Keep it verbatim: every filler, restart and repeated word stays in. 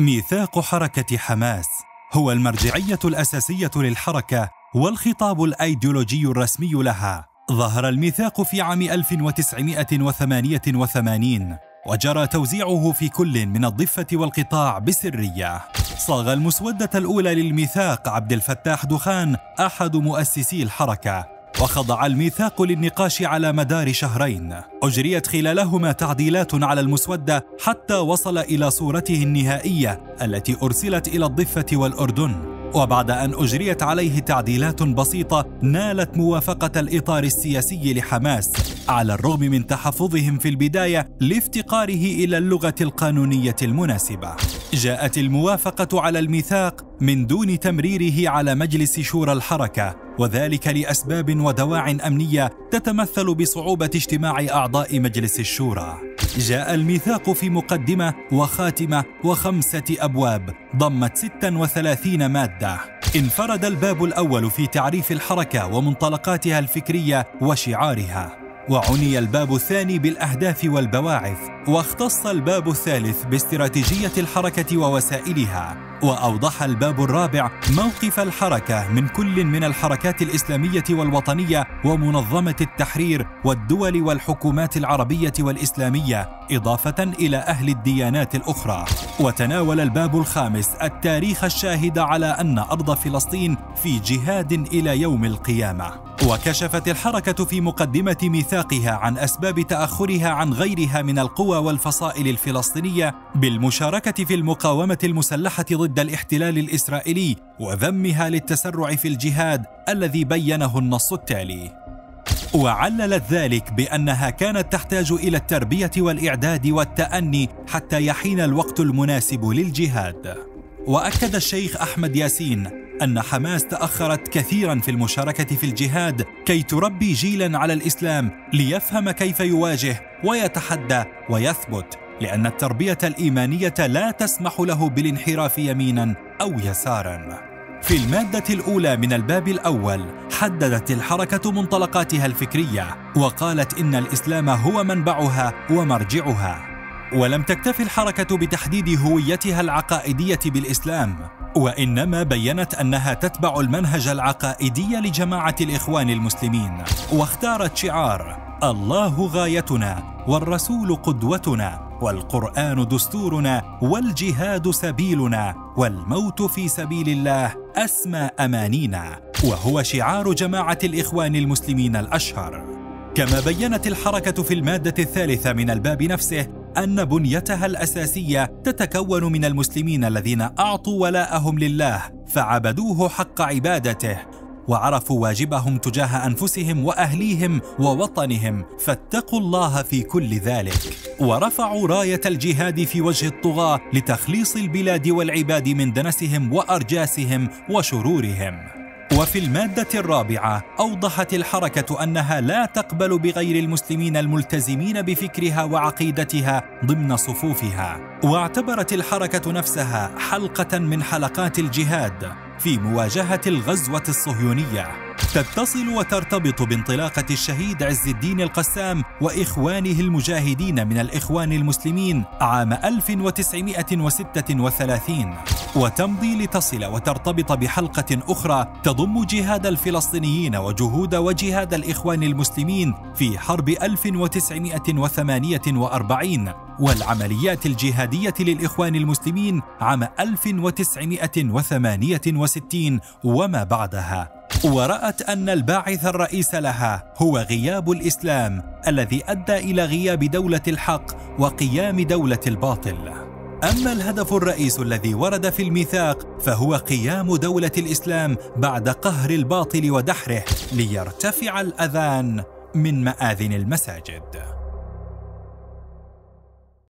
ميثاق حركة حماس هو المرجعية الأساسية للحركة والخطاب الأيديولوجي الرسمي لها. ظهر الميثاق في عام ألف وتسعمئة وثمانية وثمانين وجرى توزيعه في كل من الضفة والقطاع بسرية. صاغ المسودة الأولى للميثاق عبد الفتاح دخان أحد مؤسسي الحركة، وخضع الميثاق للنقاش على مدار شهرين أجريت خلالهما تعديلات على المسودة حتى وصل إلى صورته النهائية التي أرسلت إلى الضفة والأردن. وبعد أن أجريت عليه تعديلات بسيطة نالت موافقة الإطار السياسي لحماس، على الرغم من تحفظهم في البداية لافتقاره إلى اللغة القانونية المناسبة. جاءت الموافقة على الميثاق من دون تمريره على مجلس شورى الحركة، وذلك لأسباب ودواع أمنية تتمثل بصعوبة اجتماع أعضاء مجلس الشورى. جاء الميثاق في مقدمة وخاتمة وخمسة أبواب ضمت ستة وثلاثين مادة. انفرد الباب الأول في تعريف الحركة ومنطلقاتها الفكرية وشعارها، وعني الباب الثاني بالأهداف والبواعث، واختص الباب الثالث باستراتيجية الحركة ووسائلها، وأوضح الباب الرابع موقف الحركة من كل من الحركات الإسلامية والوطنية ومنظمة التحرير والدول والحكومات العربية والإسلامية، إضافة إلى أهل الديانات الأخرى. وتناول الباب الخامس التاريخ الشاهد على أن أرض فلسطين في جهاد إلى يوم القيامة. وكشفت الحركة في مقدمة ميثاقها عن أسباب تأخرها عن غيرها من القوى والفصائل الفلسطينية بالمشاركة في المقاومة المسلحة ضد الاحتلال الإسرائيلي، وذمها للتسرع في الجهاد الذي بينه النص التالي، وعللت ذلك بأنها كانت تحتاج إلى التربية والإعداد والتأني حتى يحين الوقت المناسب للجهاد. وأكد الشيخ أحمد ياسين أن حماس تأخرت كثيراً في المشاركة في الجهاد كي تربي جيلاً على الإسلام ليفهم كيف يواجه ويتحدى ويثبت، لأن التربية الإيمانية لا تسمح له بالانحراف يميناً أو يساراً. في المادة الأولى من الباب الأول حددت الحركة منطلقاتها الفكرية، وقالت إن الإسلام هو منبعها ومرجعها. ولم تكتفي الحركة بتحديد هويتها العقائدية بالإسلام، وإنما بيّنت أنها تتبع المنهج العقائدي لجماعة الإخوان المسلمين، واختارت شعار الله غايتنا والرسول قدوتنا والقرآن دستورنا والجهاد سبيلنا والموت في سبيل الله أسمى أمانينا، وهو شعار جماعة الإخوان المسلمين الأشهر. كما بيّنت الحركة في المادة الثالثة من الباب نفسه أن بنيتها الأساسية تتكون من المسلمين الذين أعطوا ولاءهم لله فعبدوه حق عبادته، وعرفوا واجبهم تجاه أنفسهم وأهليهم ووطنهم، فاتقوا الله في كل ذلك، ورفعوا راية الجهاد في وجه الطغاة لتخليص البلاد والعباد من دنسهم وأرجاسهم وشرورهم. وفي المادة الرابعة أوضحت الحركة أنها لا تقبل بغير المسلمين الملتزمين بفكرها وعقيدتها ضمن صفوفها، واعتبرت الحركة نفسها حلقة من حلقات الجهاد في مواجهة الغزوة الصهيونية، تتصل وترتبط بانطلاقة الشهيد عز الدين القسام وإخوانه المجاهدين من الإخوان المسلمين عام ألف وتسعمئة وستة وثلاثين، وتمضي لتصل وترتبط بحلقة أخرى تضم جهاد الفلسطينيين وجهود وجهاد الإخوان المسلمين في حرب ألف وتسعمئة وثمانية وأربعين والعمليات الجهادية للإخوان المسلمين عام ألف وتسعمئة وثمانية وستين وما بعدها. ورأت أن الباعث الرئيس لها هو غياب الإسلام الذي أدى إلى غياب دولة الحق وقيام دولة الباطل. أما الهدف الرئيس الذي ورد في الميثاق فهو قيام دولة الإسلام بعد قهر الباطل ودحره ليرتفع الأذان من مآذن المساجد.